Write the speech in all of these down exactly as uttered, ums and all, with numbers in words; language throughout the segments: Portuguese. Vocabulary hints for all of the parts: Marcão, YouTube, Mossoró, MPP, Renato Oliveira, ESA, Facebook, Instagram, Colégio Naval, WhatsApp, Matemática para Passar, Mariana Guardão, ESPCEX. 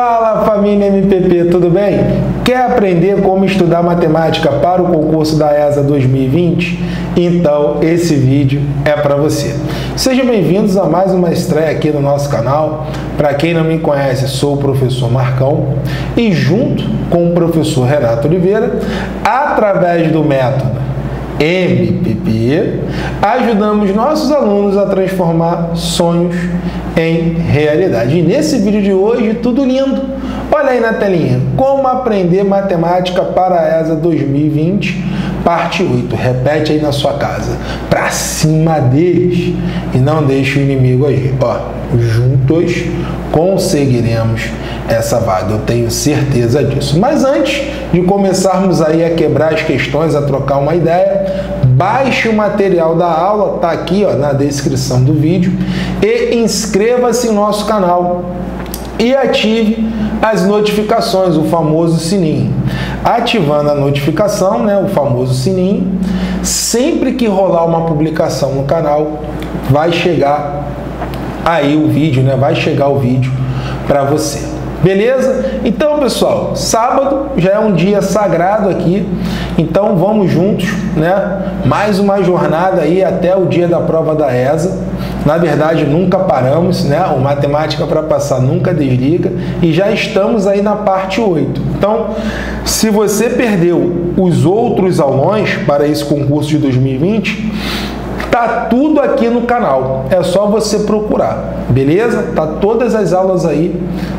Fala família M P P, tudo bem? Quer aprender como estudar matemática para o concurso da E S A dois mil e vinte? Então esse vídeo é para você. Sejam bem-vindos a mais uma estreia aqui no nosso canal. Para quem não me conhece, sou o professor Marcão e junto com o professor Renato Oliveira, através do método M P P, ajudamos nossos alunos a transformar sonhos em realidade. E nesse vídeo de hoje, tudo lindo. Olha aí na telinha, como aprender matemática para a E S A dois mil e vinte, parte oito. Repete aí na sua casa, pra cima deles e não deixe o inimigo agir. Ó, juntos conseguiremos essa vaga, eu tenho certeza disso. Mas antes de começarmos aí a quebrar as questões, a trocar uma ideia, baixe o material da aula, está aqui ó, na descrição do vídeo, e inscreva-se em nosso canal e ative as notificações, o famoso sininho. Ativando a notificação, né, o famoso sininho, sempre que rolar uma publicação no canal, vai chegar aí o vídeo, né, vai chegar o vídeo para você. Beleza? Então, pessoal, sábado já é um dia sagrado aqui, então vamos juntos, né? Mais uma jornada aí até o dia da prova da E S A. Na verdade, nunca paramos, né? O Matemática para Passar nunca desliga e já estamos aí na parte oito. Então, se você perdeu os outros aulões para esse concurso de dois mil e vinte, tá tudo aqui no canal, é só você procurar, beleza? Tá todas as aulas aí,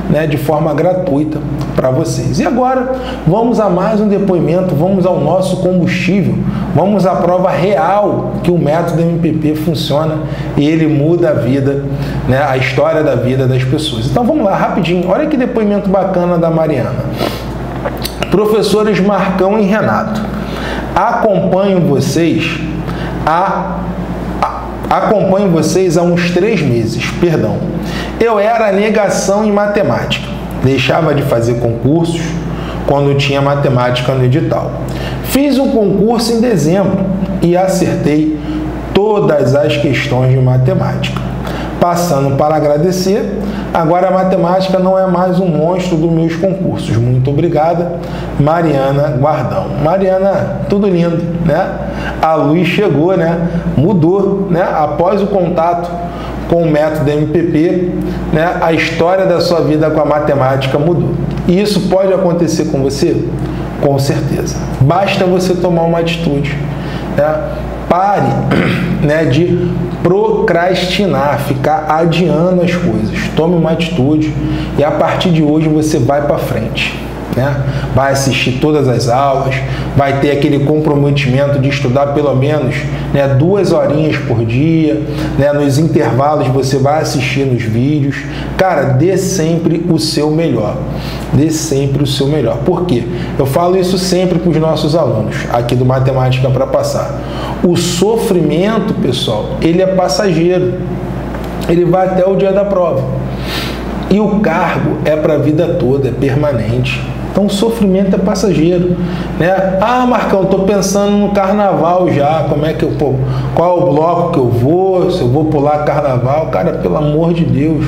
né, de forma gratuita para vocês. E agora vamos a mais um depoimento, vamos ao nosso combustível, vamos à prova real que o método M P P funciona e ele muda a vida, né, a história da vida das pessoas. Então vamos lá, rapidinho, olha que depoimento bacana da Mariana. Professores Marcão e Renato, acompanho vocês a Acompanho vocês há uns três meses, perdão. Eu era negação em matemática. Deixava de fazer concursos quando tinha matemática no edital. Fiz um concurso em dezembro e acertei todas as questões de matemática. Passando para agradecer, agora a matemática não é mais um monstro dos meus concursos. Muito obrigada, Mariana Guardão. Mariana, tudo lindo, né? A luz chegou, né? Mudou, né? Após o contato com o método M P P, né? A história da sua vida com a matemática mudou. E isso pode acontecer com você? Com certeza. Basta você tomar uma atitude, né? Pare, né, de procrastinar, ficar adiando as coisas. Tome uma atitude e a partir de hoje você vai para frente, né? Vai assistir todas as aulas, vai ter aquele comprometimento de estudar pelo menos, né, duas horinhas por dia, né? Nos intervalos você vai assistir nos vídeos. Cara, dê sempre o seu melhor. Dê sempre o seu melhor. Por quê? Eu falo isso sempre para os nossos alunos aqui do Matemática para Passar. O sofrimento, pessoal, ele é passageiro. Ele vai até o dia da prova. E o cargo é para a vida toda, é permanente. Então, o sofrimento é passageiro, né? Ah, Marcão, estou pensando no carnaval já. Como é que eu pô? Qual é o bloco que eu vou? Se eu vou pular carnaval? Cara, pelo amor de Deus,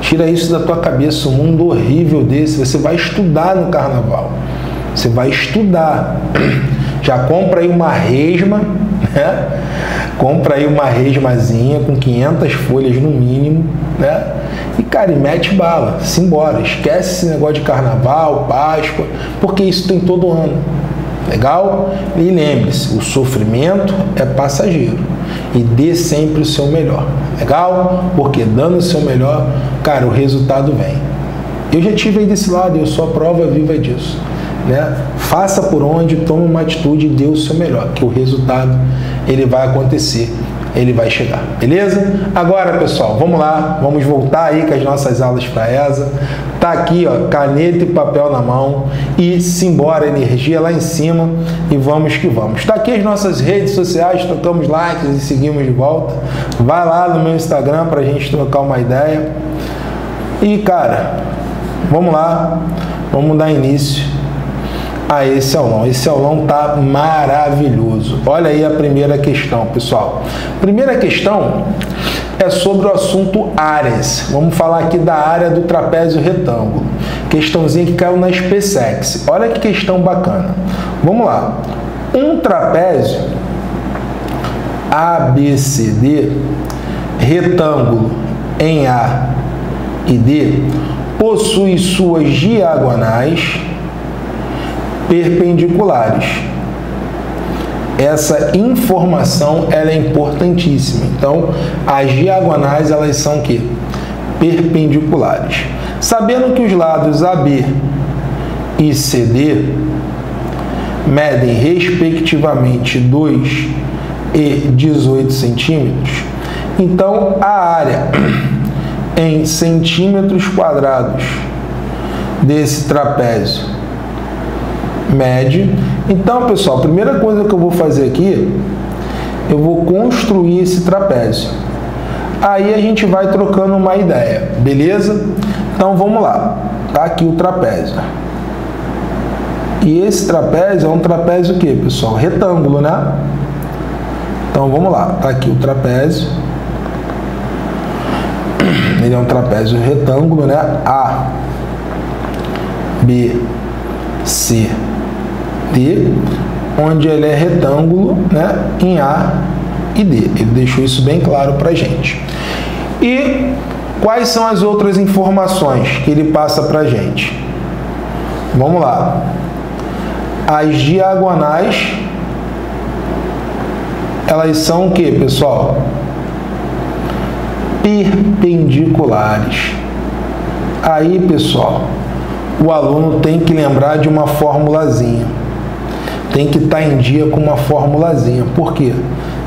tira isso da tua cabeça, um mundo horrível desse. Você vai estudar no carnaval. Você vai estudar. Já compra aí uma resma, né? Compra aí uma resmazinha com quinhentas folhas no mínimo, né? E, cara, e mete bala, simbora. Esquece esse negócio de carnaval, Páscoa, porque isso tem todo ano. Legal? E lembre-se, o sofrimento é passageiro. E dê sempre o seu melhor. Legal? Porque dando o seu melhor, cara, o resultado vem. Eu já estive aí desse lado e eu sou a prova viva disso, né? Faça por onde, tome uma atitude e dê o seu melhor, que o resultado ele vai acontecer, ele vai chegar, beleza? Agora, pessoal, vamos lá, vamos voltar aí com as nossas aulas para E S A. Tá aqui, ó, caneta e papel na mão e simbora, energia lá em cima e vamos que vamos. Tá aqui as nossas redes sociais, trocamos likes e seguimos de volta. Vai lá no meu Instagram pra gente trocar uma ideia. E, cara, vamos lá, vamos dar início a esse aulão. Esse aulão tá maravilhoso. Olha aí a primeira questão, pessoal. Primeira questão é sobre o assunto áreas. Vamos falar aqui da área do trapézio retângulo. Questãozinha que caiu na ESPCEX. Olha que questão bacana. Vamos lá. Um trapézio A B C D, retângulo em A e D, possui suas diagonais perpendiculares. Essa informação ela é importantíssima. Então, as diagonais elas são quê? Perpendiculares. Sabendo que os lados A B e C D medem respectivamente dois e dezoito centímetros, então a área em centímetros quadrados desse trapézio mede. Então, pessoal, a primeira coisa que eu vou fazer aqui, eu vou construir esse trapézio. Aí a gente vai trocando uma ideia, beleza? Então, vamos lá. Tá aqui o trapézio. E esse trapézio é um trapézio o quê, pessoal? Retângulo, né? Então, vamos lá. Tá aqui o trapézio. Ele é um trapézio retângulo, né? A, B, C, D, onde ele é retângulo, né? Em A e D. Ele deixou isso bem claro pra gente. E quais são as outras informações que ele passa pra gente? Vamos lá. As diagonais, elas são o quê, pessoal? Perpendiculares. Aí, pessoal, o aluno tem que lembrar de uma formulazinha. Tem que estar em dia com uma formulazinha. Por quê?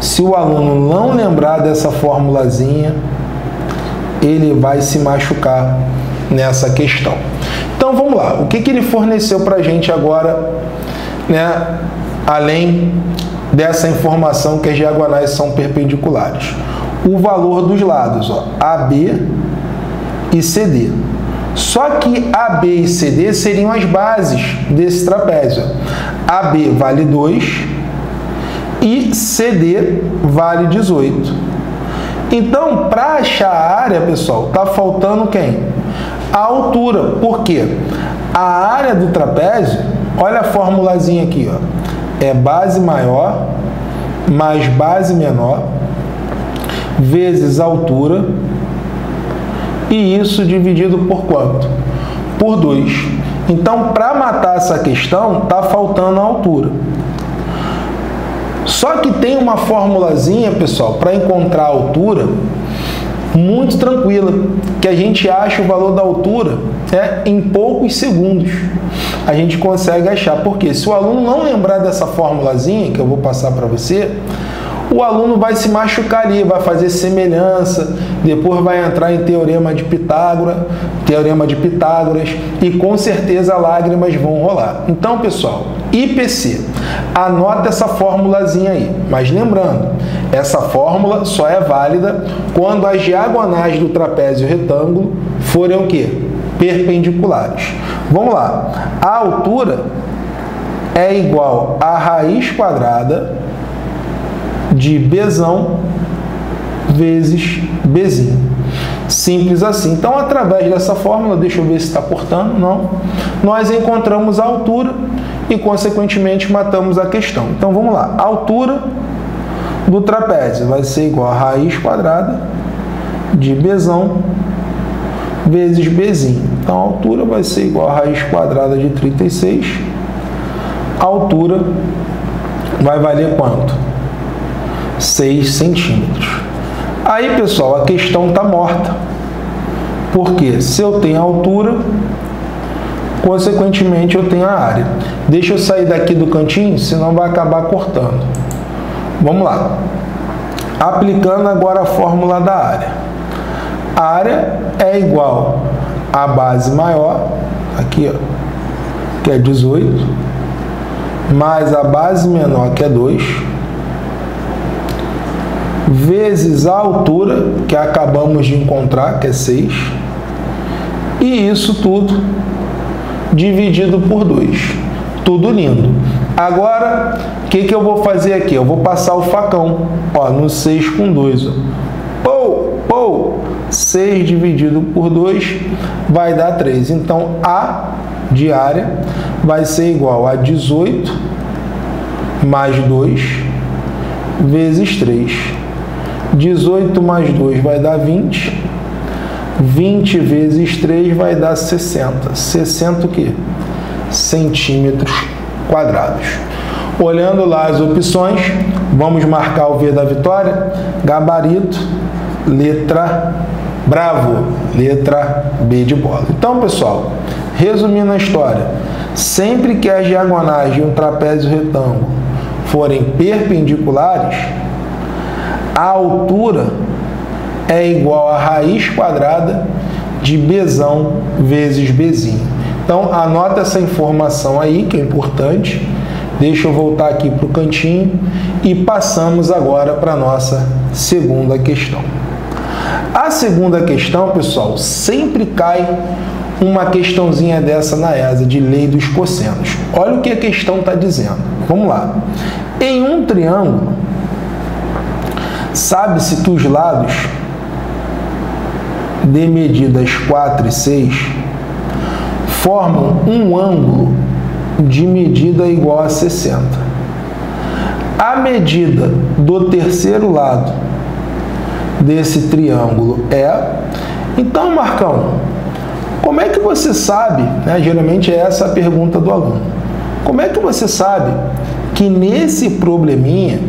Se o aluno não lembrar dessa formulazinha, ele vai se machucar nessa questão. Então, vamos lá. O que que ele forneceu para a gente agora, né? Além dessa informação que as diagonais são perpendiculares. O valor dos lados, ó, A B e C D. Só que A B e C D seriam as bases desse trapézio. A B vale dois e C D vale dezoito. Então, para achar a área, pessoal, tá faltando quem? A altura. Por quê? A área do trapézio, olha a formulazinha aqui, ó, é base maior mais base menor vezes altura, e isso dividido por quanto? Por dois. Então, para matar essa questão, tá faltando a altura. Só que tem uma formulazinha, pessoal, para encontrar a altura, muito tranquila, que a gente acha o valor da altura, né, em poucos segundos. A gente consegue achar, porque se o aluno não lembrar dessa formulazinha, que eu vou passar para você, o aluno vai se machucar ali, vai fazer semelhança, depois vai entrar em teorema de Pitágoras, teorema de Pitágoras, e com certeza lágrimas vão rolar. Então, pessoal, I P C, anota essa formulazinha aí. Mas lembrando, essa fórmula só é válida quando as diagonais do trapézio retângulo forem o quê? Perpendiculares. Vamos lá. A altura é igual a raiz quadrada de Bzão vezes Bzinho. Simples assim. Então, através dessa fórmula, deixa eu ver se está portando, não, nós encontramos a altura e, consequentemente, matamos a questão. Então, vamos lá. A altura do trapézio vai ser igual a raiz quadrada de Bzão vezes Bzinho. Então, a altura vai ser igual a raiz quadrada de trinta e seis. A altura vai valer quanto? seis centímetros. Aí, pessoal, a questão está morta. Porque se eu tenho a altura, consequentemente eu tenho a área. Deixa eu sair daqui do cantinho, senão vai acabar cortando. Vamos lá. Aplicando agora a fórmula da área. A área é igual a base maior, aqui, ó, que é dezoito, mais a base menor, que é dois, vezes a altura, que acabamos de encontrar, que é seis, e isso tudo dividido por dois. Tudo lindo. Agora, o que que eu vou fazer aqui? Eu vou passar o facão, ó, no seis com dois. Ou ou seis dividido por dois vai dar três. Então, a diária vai ser igual a dezoito mais dois vezes três. dezoito mais dois vai dar vinte. vinte vezes três vai dar sessenta. sessenta o quê? Centímetros quadrados. Olhando lá as opções, vamos marcar o V da vitória. Gabarito, letra bravo, letra B de bola. Então, pessoal, resumindo a história, sempre que as diagonais de um trapézio retângulo forem perpendiculares, a altura é igual a raiz quadrada de Bzão vezes Bzinho. Então, anota essa informação aí, que é importante. Deixa eu voltar aqui para o cantinho e passamos agora para a nossa segunda questão. A segunda questão, pessoal, sempre cai uma questãozinha dessa na E S A, de lei dos cossenos. Olha o que a questão está dizendo. Vamos lá. Em um triângulo, sabe-se que os lados de medidas quatro e seis formam um ângulo de medida igual a sessenta. A medida do terceiro lado desse triângulo é... Então, Marcão, como é que você sabe, né, geralmente é essa a pergunta do aluno, como é que você sabe que nesse probleminha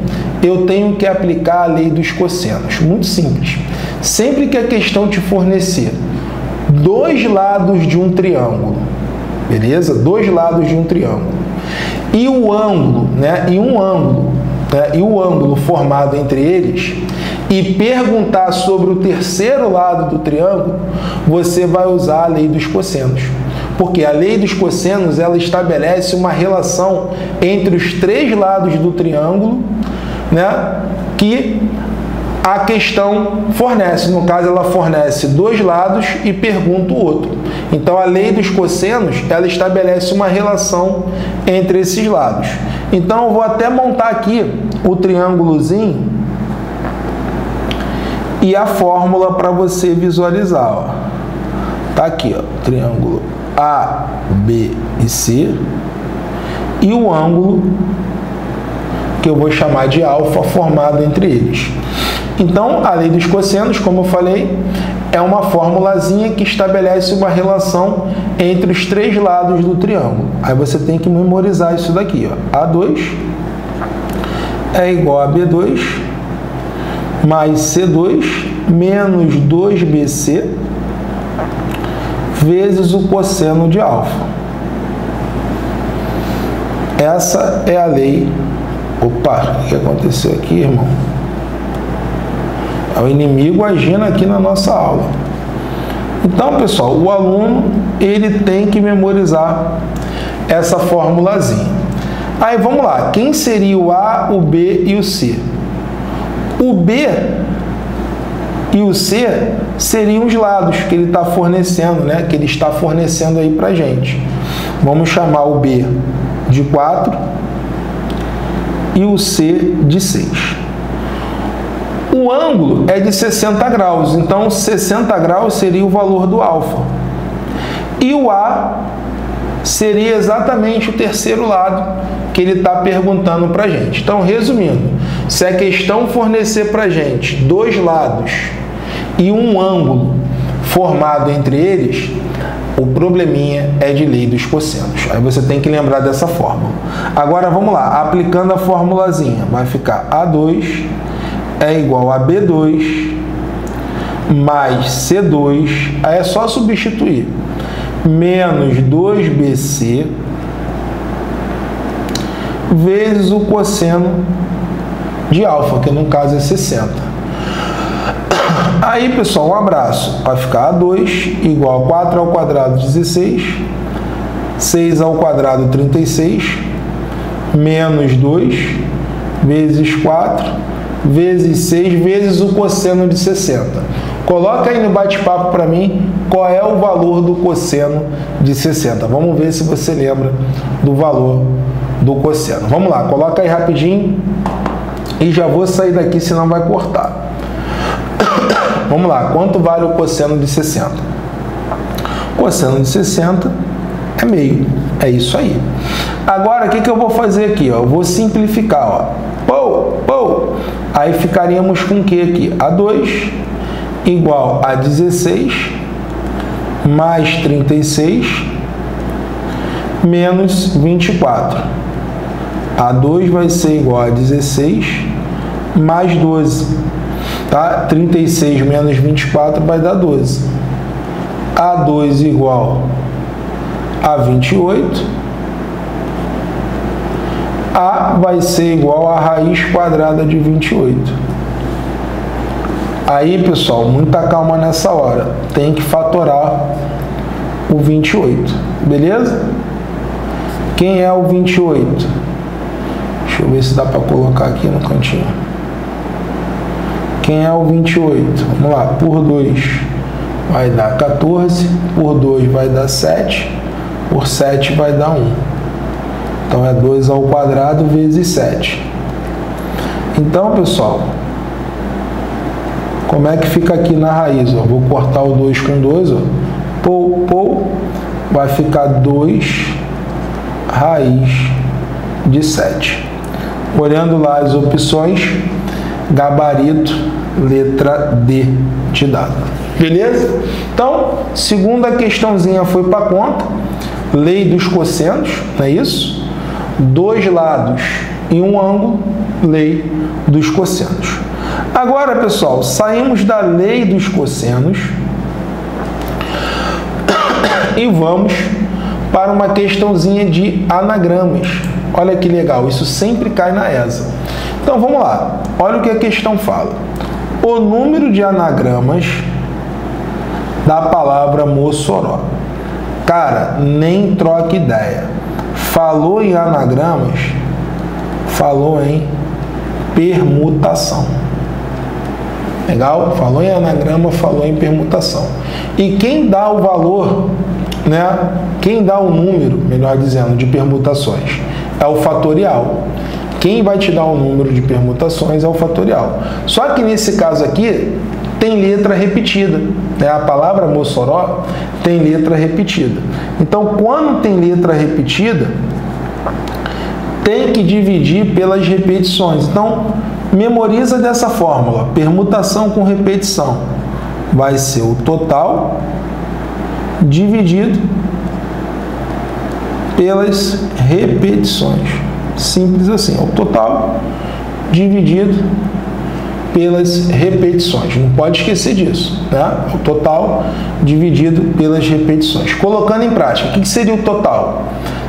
eu tenho que aplicar a lei dos cossenos? Muito simples. Sempre que a questão te fornecer dois lados de um triângulo, beleza? Dois lados de um triângulo. E o ângulo, né? E um ângulo, né? E o ângulo formado entre eles, e perguntar sobre o terceiro lado do triângulo, você vai usar a lei dos cossenos. Porque a lei dos cossenos, ela estabelece uma relação entre os três lados do triângulo, né? Que a questão fornece, no caso ela fornece dois lados e pergunta o outro. Então a lei dos cossenos, ela estabelece uma relação entre esses lados. Então eu vou até montar aqui o triângulozinho e a fórmula para você visualizar, ó. Tá aqui, ó, triângulo A, B e C, e o ângulo que eu vou chamar de alfa formado entre eles. Então, a lei dos cossenos, como eu falei, é uma formulazinha que estabelece uma relação entre os três lados do triângulo. Aí você tem que memorizar isso daqui, ó. A dois é igual a B dois mais C dois menos dois B C vezes o cosseno de alfa. Essa é a lei... Opa, o que aconteceu aqui, irmão? É o inimigo agindo aqui na nossa aula. Então, pessoal, o aluno, ele tem que memorizar essa formulazinha. Aí, vamos lá. Quem seria o A, o B e o C? O B e o C seriam os lados que ele está fornecendo, né? Que ele está fornecendo aí pra gente. Vamos chamar o B de quatro e o C de seis. O ângulo é de sessenta graus, então sessenta graus seria o valor do alfa. E o A seria exatamente o terceiro lado que ele está perguntando para a gente. Então, resumindo, se a questão fornecer para a gente dois lados e um ângulo formado entre eles, o probleminha é de lei dos cossenos. Aí você tem que lembrar dessa fórmula. Agora, vamos lá. Aplicando a formulazinha, vai ficar A dois é igual a B dois mais C dois. Aí é só substituir. Menos dois B C vezes o cosseno de alfa, que no caso é sessenta. Aí, pessoal, um abraço. Vai ficar A dois igual a quatro ao quadrado, dezesseis. seis ao quadrado, trinta e seis. Menos dois vezes quatro vezes seis vezes o cosseno de sessenta. Coloca aí no bate-papo para mim qual é o valor do cosseno de sessenta. Vamos ver se você lembra do valor do cosseno. Vamos lá, coloca aí rapidinho e já vou sair daqui, senão vai cortar. Vamos lá, quanto vale o cosseno de sessenta? Cosseno de sessenta é meio, é isso aí. Agora, o que, que eu vou fazer aqui? Ó? Eu vou simplificar, ó. Pou, pou. Aí ficaríamos com o que aqui? A dois igual a dezesseis mais trinta e seis menos vinte e quatro. A dois vai ser igual a dezesseis mais doze. Tá? trinta e seis menos vinte e quatro vai dar doze. A dois igual a vinte e oito. A vai ser igual a raiz quadrada de vinte e oito. Aí, pessoal, muita calma nessa hora. Tem que fatorar o vinte e oito. Beleza? Quem é o vinte e oito? Deixa eu ver se dá para colocar aqui no cantinho. Quem é o vinte e oito? Vamos lá. Por dois vai dar quatorze. Por dois vai dar sete. Por sete vai dar um. Então, é dois ao quadrado vezes sete. Então, pessoal, como é que fica aqui na raiz? Ó? Vou cortar o dois com dois. Ó. Pou, pou, vai ficar dois raiz de sete. Olhando lá as opções, gabarito, letra D de dado. Beleza? Então, segunda questãozinha foi para conta. Lei dos cossenos, não é isso? Dois lados e um ângulo, lei dos cossenos. Agora, pessoal, saímos da lei dos cossenos e vamos para uma questãozinha de anagramas. Olha que legal, isso sempre cai na E S A. Então, vamos lá. Olha o que a questão fala. O número de anagramas da palavra Mossoró. Cara, nem troca ideia. Falou em anagramas, falou em permutação. Legal? Falou em anagrama, falou em permutação. E quem dá o valor, né? Quem dá o número, melhor dizendo, de permutações é o fatorial. Quem vai te dar o número de permutações é o fatorial. Só que nesse caso aqui tem letra repetida, né? A palavra Mossoró tem letra repetida. Então, quando tem letra repetida, tem que dividir pelas repetições. Então, memoriza dessa fórmula. Permutação com repetição vai ser o total dividido pelas repetições. Simples assim. É o total dividido pelas repetições. Não pode esquecer disso, né? O total dividido pelas repetições. Colocando em prática, o que seria o total?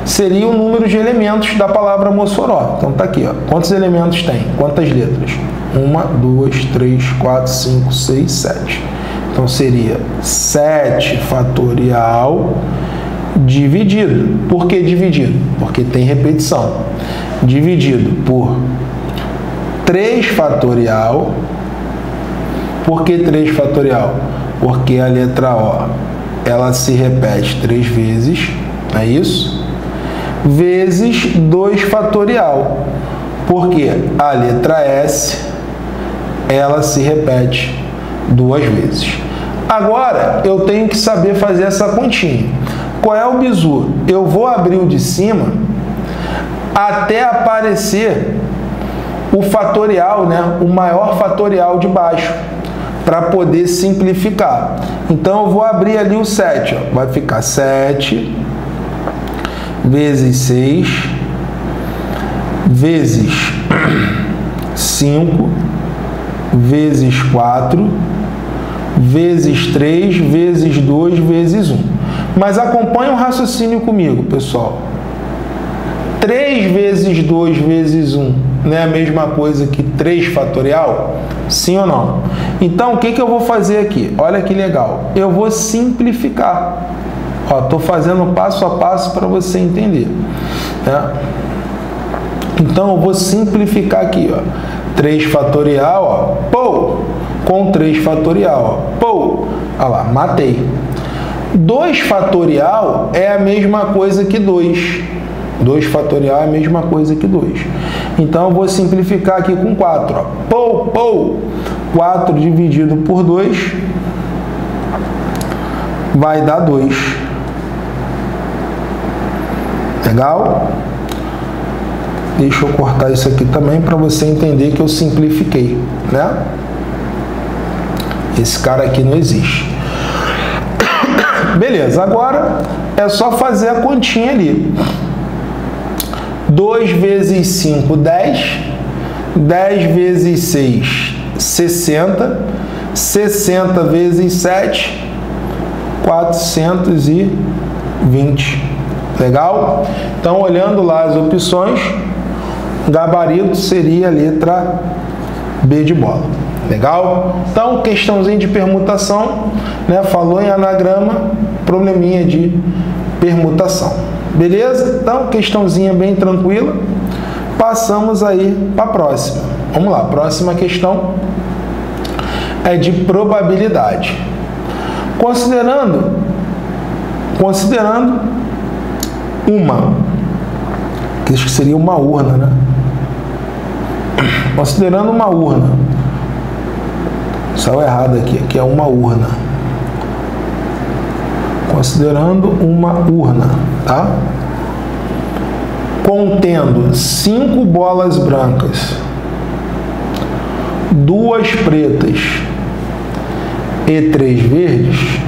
Seria o número de elementos da palavra Mossoró. Então, tá aqui, ó. Quantos elementos tem? Quantas letras? um, dois, três, quatro, cinco, seis, sete. Então, seria sete fatorial dividido. Por que dividido? Porque tem repetição. Dividido por três fatorial. Por que três fatorial? Porque a letra O, ela se repete três vezes, não é isso? Vezes dois fatorial. Porque a letra S, ela se repete duas vezes. Agora, eu tenho que saber fazer essa continha. Qual é o bizu? Eu vou abrir o de cima até aparecer o fatorial, né? O maior fatorial de baixo, para poder simplificar. Então, eu vou abrir ali o sete. Ó. Vai ficar sete vezes seis vezes cinco vezes quatro vezes três vezes dois vezes um. Mas acompanha o raciocínio comigo, pessoal. três vezes dois vezes um não é a mesma coisa que três fatorial? Sim ou não? Então, o que, que eu vou fazer aqui? Olha que legal. Eu vou simplificar. Estou fazendo passo a passo para você entender. Né? Então, eu vou simplificar aqui. Ó. três fatorial, ó, pou, com três fatorial, ó, pou. Olha lá, matei. dois fatorial é a mesma coisa que dois. dois fatorial é a mesma coisa que dois. Então, eu vou simplificar aqui com quatro. Ó. Pou, pou. quatro dividido por dois vai dar dois. Legal? Deixa eu cortar isso aqui também para você entender que eu simplifiquei, né? Esse cara aqui não existe. Beleza, agora é só fazer a continha ali. dois vezes cinco, dez. dez vezes seis, sessenta. sessenta vezes sete, quatrocentos e vinte. Legal? Então, olhando lá as opções, gabarito seria a letra B de bola. Legal? Então, questãozinha de permutação, né? Falou em anagrama, probleminha de permutação. Beleza? Então, questãozinha bem tranquila. Passamos aí para a próxima. Vamos lá, próxima questão é de probabilidade. Considerando, considerando uma, que acho que seria uma urna, né? Considerando uma urna, saiu errado aqui, aqui é uma urna. Considerando uma urna, tá? Contendo cinco bolas brancas, duas pretas e três verdes,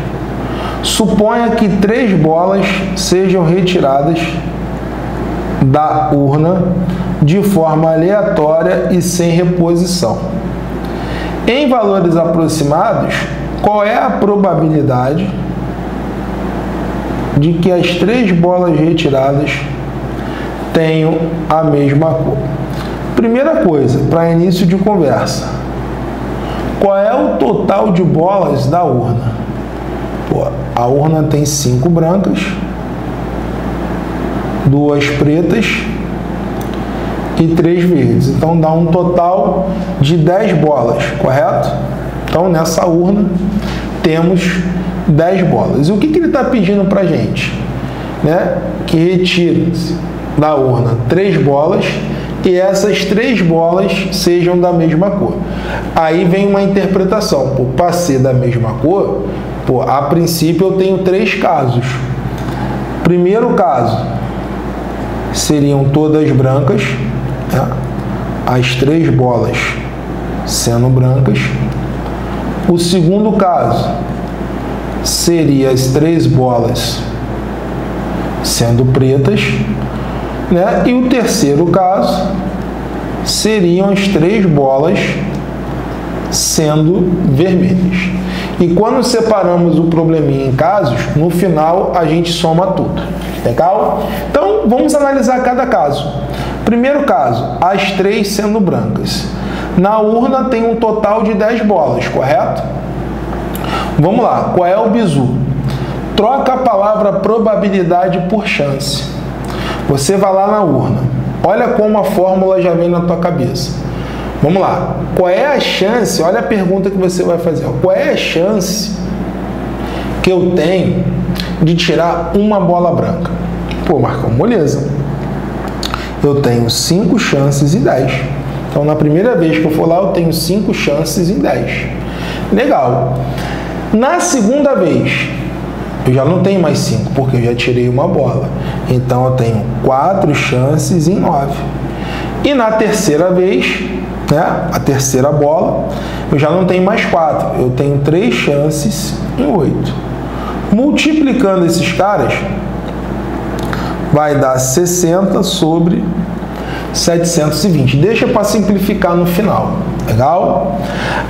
suponha que três bolas sejam retiradas da urna de forma aleatória e sem reposição. Em valores aproximados, qual é a probabilidade de que as três bolas retiradas tenham a mesma cor? Primeira coisa, para início de conversa, qual é o total de bolas da urna? Pô, a urna tem cinco brancas, duas pretas e três verdes. Então, dá um total de dez bolas, correto? Então, nessa urna, temos dez bolas. E o que, que ele está pedindo para a gente? Né? Que retire da urna três bolas e essas três bolas sejam da mesma cor. Aí vem uma interpretação. Pô, para ser da mesma cor... Pô, a princípio eu tenho três casos. Primeiro caso, seriam todas brancas, né? As três bolas sendo brancas. O segundo caso, seria as três bolas sendo pretas, né? E o terceiro caso, seriam as três bolas sendo vermelhas. E quando separamos o probleminha em casos, no final a gente soma tudo. Legal? Então, vamos analisar cada caso. Primeiro caso, as três sendo brancas. Na urna tem um total de dez bolas, correto? Vamos lá, qual é o bizu? Troca a palavra probabilidade por chance. Você vai lá na urna. Olha como a fórmula já vem na tua cabeça. Vamos lá, qual é a chance, olha a pergunta que você vai fazer, qual é a chance que eu tenho de tirar uma bola branca? Pô, Marcão, moleza, eu tenho cinco chances em dez, então na primeira vez que eu for lá eu tenho cinco chances em dez, legal. Na segunda vez, eu já não tenho mais cinco, porque eu já tirei uma bola, então eu tenho quatro chances em nove, e na terceira vez... Né? A terceira bola, eu já não tenho mais quatro, eu tenho três chances em oito. Multiplicando esses caras, vai dar sessenta sobre setecentos e vinte. Deixa para simplificar no final, legal?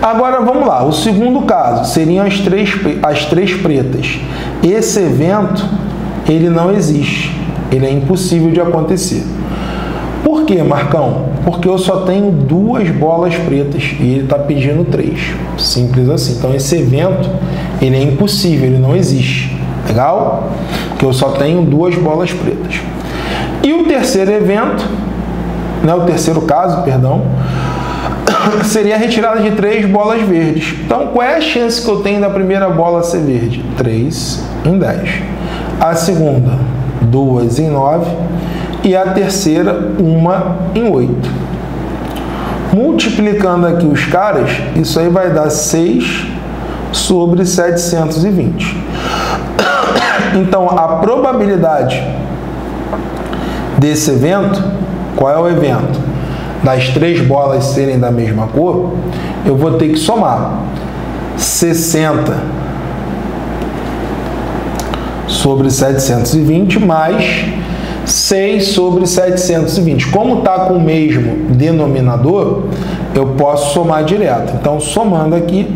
Agora vamos lá, o segundo caso seriam as três, as três pretas. Esse evento, ele não existe, ele é impossível de acontecer. Por que, Marcão? Porque eu só tenho duas bolas pretas e ele está pedindo três. Simples assim. Então, esse evento, ele é impossível, ele não existe. Legal? Porque eu só tenho duas bolas pretas. E o terceiro evento, né, o terceiro caso, perdão, seria a retirada de três bolas verdes. Então, qual é a chance que eu tenho da primeira bola ser verde? três em dez. A segunda, dois em nove. E a terceira, uma em oito. Multiplicando aqui os caras, isso aí vai dar seis sobre setecentos e vinte. Então, a probabilidade desse evento, qual é o evento? Das três bolas serem da mesma cor, eu vou ter que somar sessenta sobre setecentos e vinte mais seis sobre setecentos e vinte. Como está com o mesmo denominador, eu posso somar direto. Então, somando aqui,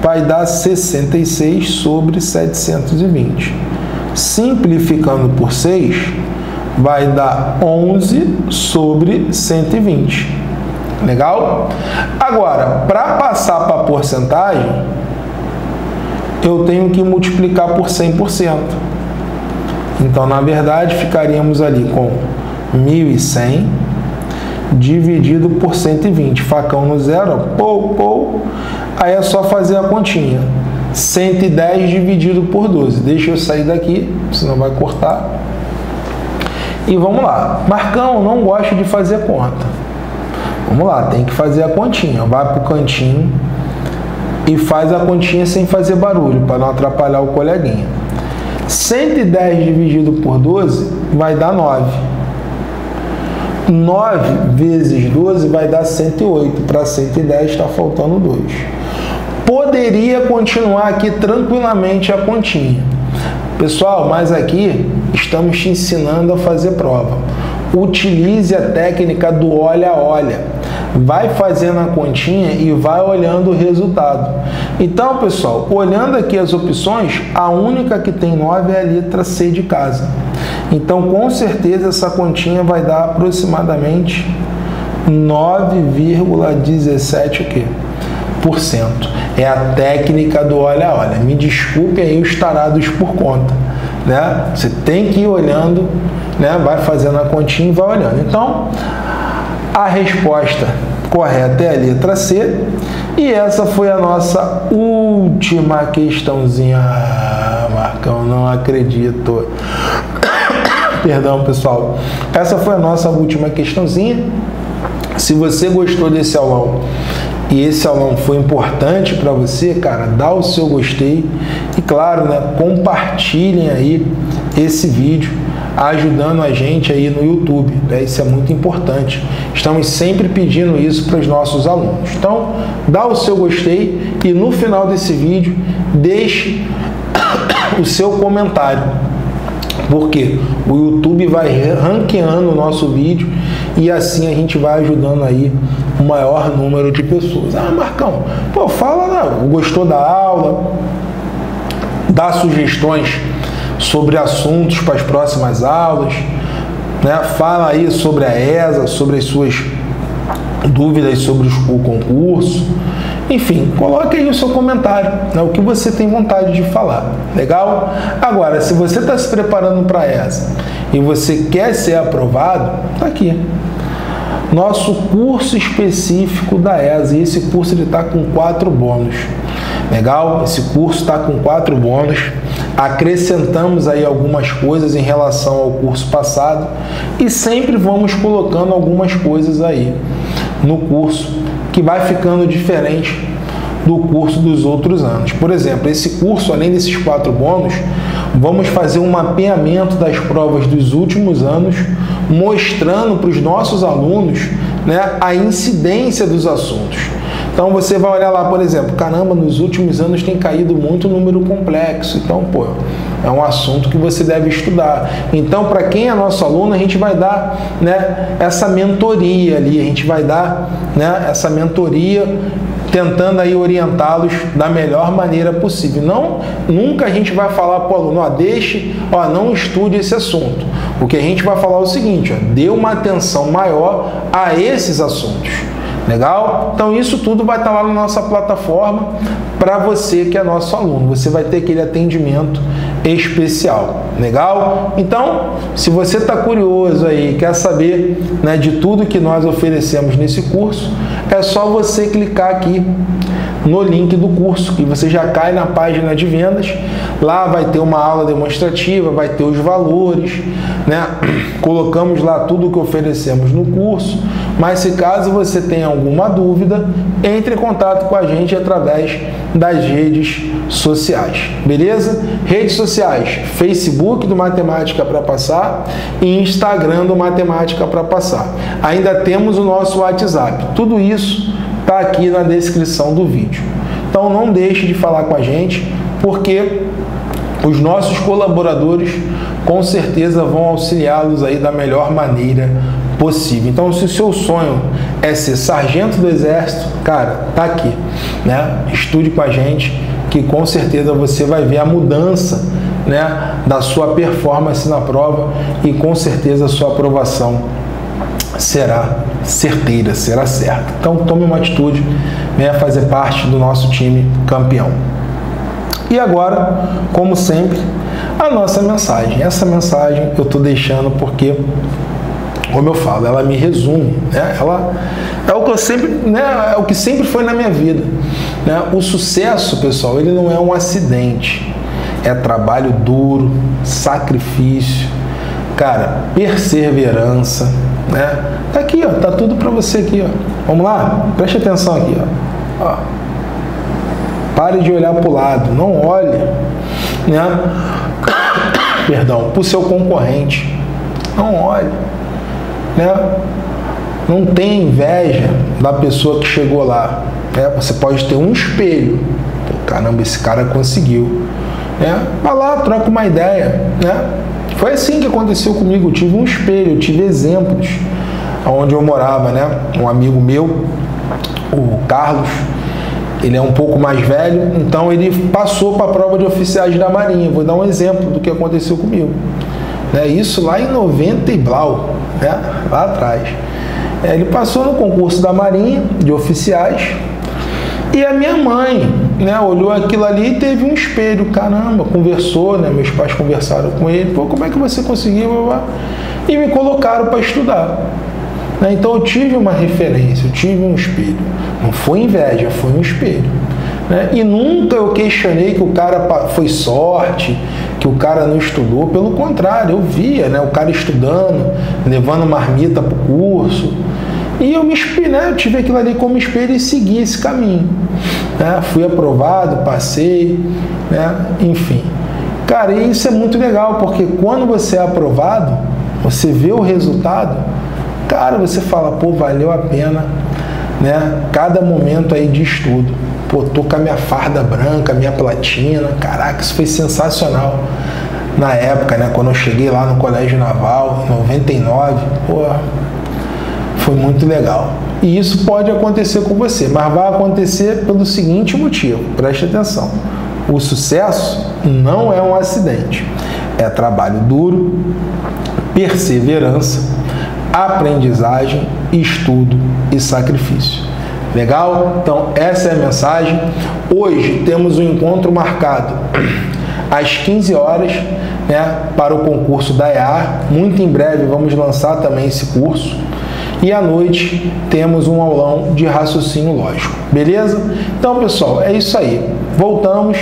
vai dar sessenta e seis sobre setecentos e vinte. Simplificando por seis, vai dar onze sobre cento e vinte. Legal? Agora, para passar para a porcentagem, eu tenho que multiplicar por cem por cento. Então, na verdade, ficaríamos ali com mil e cem dividido por cento e vinte. Facão no zero, ó, pou, pou. Aí é só fazer a continha. cento e dez dividido por doze. Deixa eu sair daqui, senão vai cortar. E vamos lá. Marcão, não gosto de fazer conta. Vamos lá, tem que fazer a continha. Vai para o cantinho e faz a continha sem fazer barulho, para não atrapalhar o coleguinha. cento e dez dividido por doze vai dar nove. nove vezes doze vai dar cento e oito. Para cento e dez está faltando dois. Poderia continuar aqui tranquilamente a continha. Pessoal, mas aqui estamos te ensinando a fazer prova. Utilize a técnica do olha, olha. Vai fazendo a continha e vai olhando o resultado. Então, pessoal, olhando aqui as opções, a única que tem nove é a letra C de casa. Então, com certeza, essa continha vai dar aproximadamente nove vírgula dezessete por cento. É a técnica do olha, olha. Me desculpe aí os tarados por conta, né? Você tem que ir olhando, né? Vai fazendo a continha e vai olhando. Então, a resposta correta é a letra C. E essa foi a nossa última questãozinha. Ah, Marcão, não acredito. Perdão, pessoal. Essa foi a nossa última questãozinha. Se você gostou desse aulão e esse aulão foi importante para você, cara, dá o seu gostei. E claro, né, compartilhem aí esse vídeo, ajudando a gente aí no YouTube, né? Isso é muito importante. Estamos sempre pedindo isso para os nossos alunos. Então, dá o seu gostei e no final desse vídeo, deixe o seu comentário. Porque o YouTube vai ranqueando o nosso vídeo e assim a gente vai ajudando aí o maior número de pessoas. Ah, Marcão, pô, fala lá, gostou da aula, dá sugestões sobre assuntos para as próximas aulas, né? Fala aí sobre a E S A, sobre as suas dúvidas sobre o concurso. Enfim, coloque aí o seu comentário, né? O que você tem vontade de falar. Legal? Agora, se você está se preparando para a E S A e você quer ser aprovado, está aqui. Nosso curso específico da E S A. E esse curso está com quatro bônus. Legal? Esse curso está com quatro bônus. Acrescentamos aí algumas coisas em relação ao curso passado e sempre vamos colocando algumas coisas aí no curso que vai ficando diferente do curso dos outros anos. Por exemplo, esse curso, além desses quatro bônus, vamos fazer um mapeamento das provas dos últimos anos, mostrando para os nossos alunos, né, a incidência dos assuntos. Então, você vai olhar lá, por exemplo, caramba, nos últimos anos tem caído muito número complexo. Então, pô, é um assunto que você deve estudar. Então, para quem é nosso aluno, a gente vai dar, né, essa mentoria ali, a gente vai dar, né, essa mentoria tentando aí orientá-los da melhor maneira possível. Não, nunca a gente vai falar para o aluno, ó, deixe, ó, não estude esse assunto. O que a gente vai falar é o seguinte, ó, dê uma atenção maior a esses assuntos. Legal? Então, isso tudo vai estar lá na nossa plataforma para você que é nosso aluno. Você vai ter aquele atendimento especial. Legal? Então, se você está curioso aí, quer saber, né, de tudo que nós oferecemos nesse curso, é só você clicar aqui no link do curso, que você já cai na página de vendas. Lá vai ter uma aula demonstrativa, vai ter os valores, né? Colocamos lá tudo o que oferecemos no curso, mas se caso você tenha alguma dúvida, entre em contato com a gente através das redes sociais, beleza? Redes sociais, Facebook do Matemática para Passar e Instagram do Matemática para Passar. Ainda temos o nosso WhatsApp, tudo isso está aqui na descrição do vídeo. Então não deixe de falar com a gente, porque os nossos colaboradores com certeza vão auxiliá-los aí da melhor maneira possível. Então, se o seu sonho é ser sargento do Exército, cara, tá aqui, né? Estude com a gente, que com certeza você vai ver a mudança, né, da sua performance na prova, e com certeza a sua aprovação será certeira, será certa. Então, tome uma atitude, venha fazer parte do nosso time campeão. E agora, como sempre, a nossa mensagem. Essa mensagem eu estou deixando porque, como eu falo, ela me resume, né? Ela é o que eu sempre, né? É o que sempre foi na minha vida, né? O sucesso, pessoal, ele não é um acidente. É trabalho duro, sacrifício, cara, perseverança, né? Tá aqui, ó, tá tudo para você aqui, ó. Vamos lá, preste atenção aqui, ó. Ó. Pare de olhar para o lado, não olhe, né? Perdão, para o seu concorrente, não olhe, né? Não tem inveja da pessoa que chegou lá, né? Você pode ter um espelho. Pô, caramba, esse cara conseguiu, né? Vai lá, troca uma ideia, né? Foi assim que aconteceu comigo. Eu tive um espelho, eu tive exemplos onde eu morava, né? Um amigo meu, o Carlos, ele é um pouco mais velho, então ele passou para a prova de oficiais da Marinha. Vou dar um exemplo do que aconteceu comigo, né? Isso lá em noventa e blau, né? Lá atrás. Ele passou no concurso da Marinha de oficiais, e a minha mãe, né, olhou aquilo ali e teve um espelho. Caramba, conversou, né? Meus pais conversaram com ele. Pô, como é que você conseguiu? E me colocaram para estudar. Então eu tive uma referência, eu tive um espelho. Não foi inveja, foi um espelho, né? E nunca eu questionei que o cara foi sorte, que o cara não estudou. Pelo contrário, eu via, né, o cara estudando, levando marmita para o curso. E eu me espelhei, né, eu tive aquilo ali como espelho e segui esse caminho, né? Fui aprovado, passei, né? Enfim. Cara, e isso é muito legal, porque quando você é aprovado, você vê o resultado. Cara, você fala, pô, valeu a pena, né? Cada momento aí de estudo. Pô, tô com a minha farda branca, minha platina. Caraca, isso foi sensacional. Na época, né? Quando eu cheguei lá no Colégio Naval, em noventa e nove, pô, foi muito legal. E isso pode acontecer com você, mas vai acontecer pelo seguinte motivo. Preste atenção. O sucesso não é um acidente. É trabalho duro, perseverança, aprendizagem, estudo e sacrifício. Legal? Então, essa é a mensagem. Hoje temos um encontro marcado às quinze horas, né, para o concurso da E A. Muito em breve vamos lançar também esse curso. E à noite temos um aulão de raciocínio lógico. Beleza? Então, pessoal, é isso aí. Voltamos.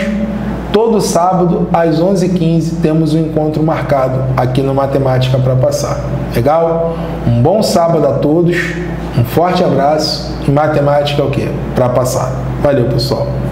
Todo sábado, às onze e quinze, temos um encontro marcado aqui no Matemática para Passar. Legal? Um bom sábado a todos, um forte abraço, e matemática é o quê? Para passar. Valeu, pessoal!